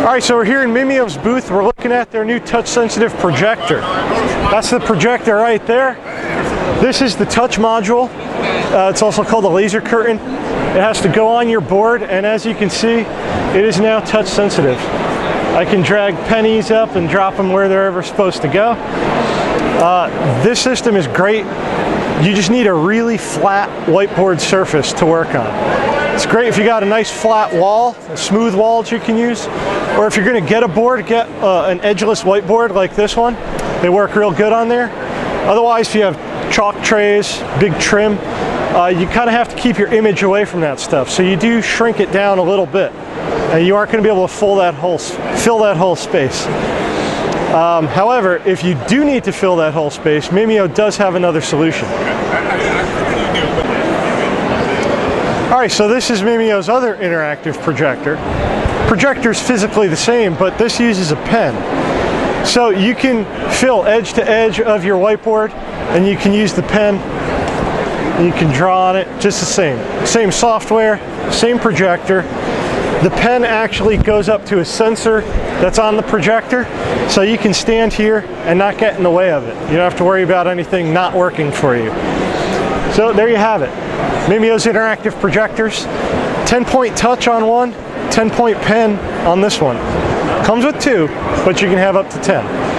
Alright, so we're here in Mimeo's booth. We're looking at their new touch-sensitive projector. That's the projector right there. This is the touch module. It's also called a laser curtain. It has to go on your board, and as you can see, it is now touch-sensitive. I can drag pennies up and drop them where they're ever supposed to go. This system is great. You just need a really flat whiteboard surface to work on. It's great if you got a nice flat wall, a smooth wall that you can use, or if you're going to get a board, get an edgeless whiteboard like this one. They work real good on there. Otherwise, if you have chalk trays, big trim, you kind of have to keep your image away from that stuff. So you do shrink it down a little bit, and you aren't going to be able to fill that whole space. However, if you do need to fill that whole space, Mimeo does have another solution. Alright, so this is Mimeo's other interactive projector. Projector's physically the same, but this uses a pen. So you can fill edge to edge of your whiteboard, and you can use the pen, and you can draw on it just the same. Same software, same projector. The pen actually goes up to a sensor that's on the projector, so you can stand here and not get in the way of it. You don't have to worry about anything not working for you. So there you have it. Mimeo's interactive projectors. 10-point touch on one, 10-point pen on this one. Comes with two, but you can have up to 10.